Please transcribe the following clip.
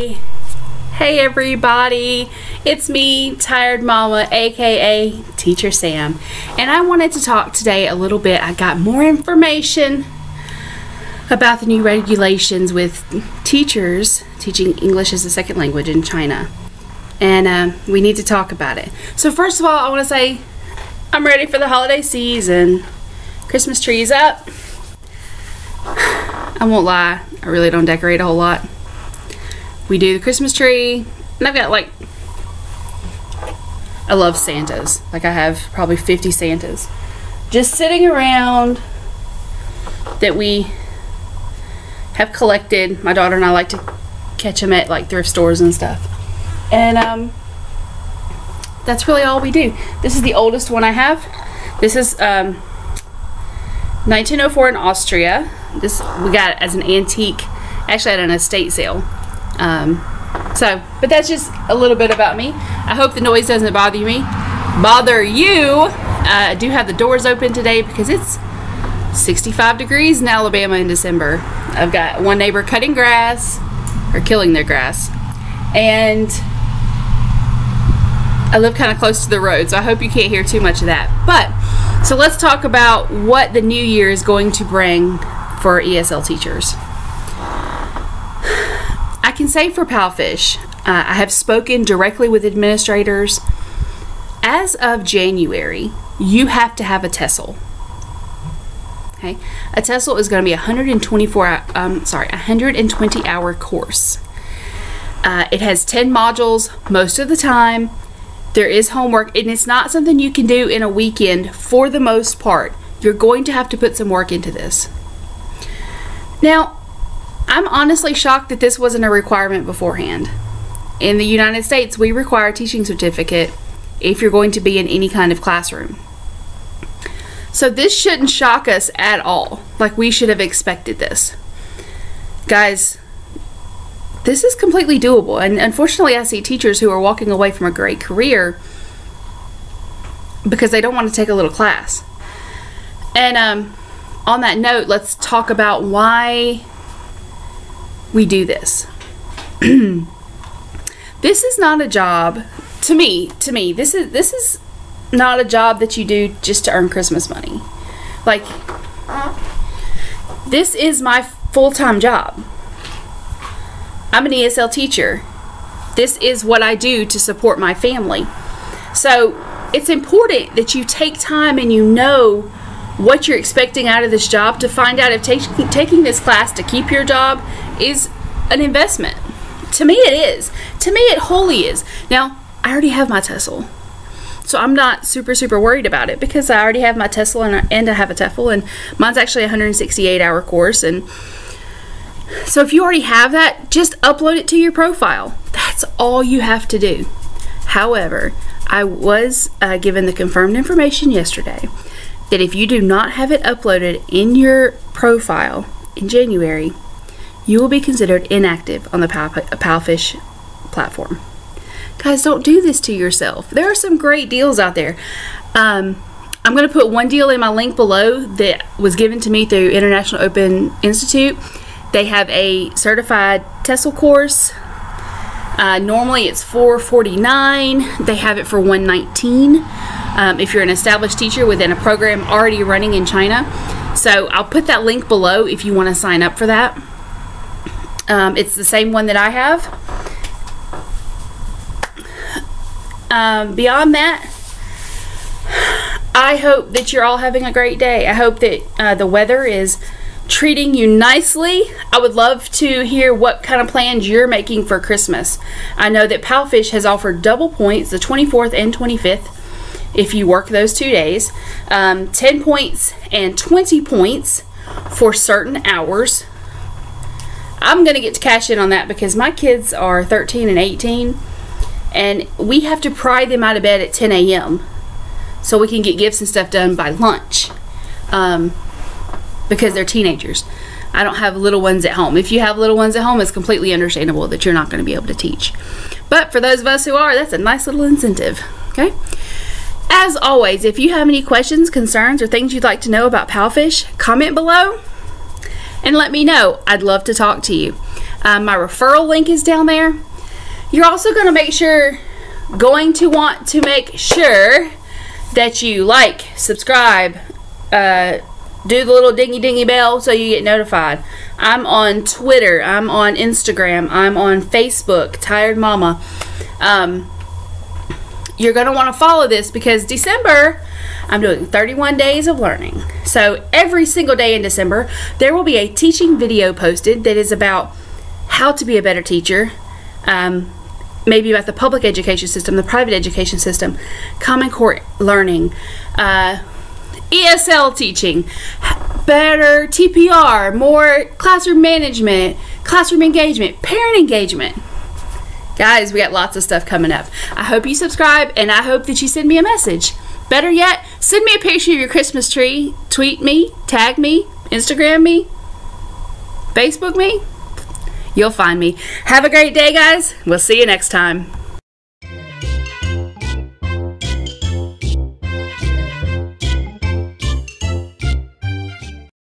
Hey everybody, it's me, Tired Mama, aka Teacher Sam, and I wanted to talk today a little bit. I got more information about the new regulations with teachers teaching English as a second language in China, and we need to talk about it. So first of all, I want to say I'm ready for the holiday season. Christmas tree's up. I won't lie, I really don't decorate a whole lot. We do the Christmas tree, and I've got like, I love Santas. Like I have probably 50 Santas just sitting around that we have collected. My daughter and I like to catch them at like thrift stores and stuff. And that's really all we do. This is the oldest one I have. This is 1904 in Austria. This we got it as an antique, actually at an estate sale. But that's just a little bit about me. I hope the noise doesn't bother me. Bother you. I do have the doors open today because it's 65 degrees in Alabama in December. I've got one neighbor cutting grass, or killing their grass. And I live kind of close to the road, so I hope you can't hear too much of that. But, so let's talk about what the new year is going to bring for ESL teachers. I can say for Palfish, I have spoken directly with administrators. As of January, you have to have a TESOL. Okay, a TESOL is going to be 120-hour course. It has 10 modules most of the time. There is homework, and it's not something you can do in a weekend. For the most part, you're going to have to put some work into this. Now, I'm honestly shocked that this wasn't a requirement beforehand. In the United States, we require a teaching certificate if you're going to be in any kind of classroom. So this shouldn't shock us at all. Like, we should have expected this. Guys, this is completely doable. And unfortunately, I see teachers who are walking away from a great career because they don't want to take a little class. And on that note, let's talk about why we do this. This is not a job, to me, this is not a job that you do just to earn Christmas money. Like, this is my full-time job. I'm an ESL teacher. This is what I do to support my family. So it's important that you take time and you know what you're expecting out of this job to find out if taking this class to keep your job is an investment. To me it is. To me it wholly is. Now, I already have my TESOL, so I'm not super worried about it because I already have my TESOL and I have a TEFL, and mine's actually a 168-hour course. And so if you already have that, just upload it to your profile. That's all you have to do. However, I was given the confirmed information yesterday that if you do not have it uploaded in your profile in January, you will be considered inactive on the Palfish platform. Guys, don't do this to yourself. There are some great deals out there. I'm going to put one deal in my link below that was given to me through International Open Institute. They have a certified TESOL course. Normally it's $449. They have it for $119. If you're an established teacher within a program already running in China. So I'll put that link below if you want to sign up for that. It's the same one that I have. Beyond that, I hope that you're all having a great day. I hope that the weather is treating you nicely. I would love to hear what kind of plans you're making for Christmas. I know that Palfish has offered double points, the 24th and 25th. If you work those 2 days, 10 points and 20 points for certain hours. I'm gonna get to cash in on that because my kids are 13 and 18 and we have to pry them out of bed at 10 a.m. so we can get gifts and stuff done by lunch because they're teenagers. I don't have little ones at home. If you have little ones at home, it's completely understandable that you're not gonna be able to teach. But for those of us who are, that's a nice little incentive, okay? As always, if you have any questions, concerns, or things you'd like to know about Palfish, comment below and let me know. I'd love to talk to you. My referral link is down there. You're also going to want to make sure that you like, subscribe, do the little dingy bell so you get notified. I'm on Twitter, I'm on Instagram, I'm on Facebook, Tired Mama. You're going to want to follow this because December, I'm doing 31 days of learning. So every single day in December, there will be a teaching video posted that is about how to be a better teacher, maybe about the public education system, the private education system, Common Core learning, ESL teaching, better TPR, more classroom management, classroom engagement, parent engagement. Guys, we got lots of stuff coming up. I hope you subscribe, and I hope that you send me a message. Better yet, send me a picture of your Christmas tree. Tweet me, tag me, Instagram me, Facebook me. You'll find me. Have a great day, guys. We'll see you next time.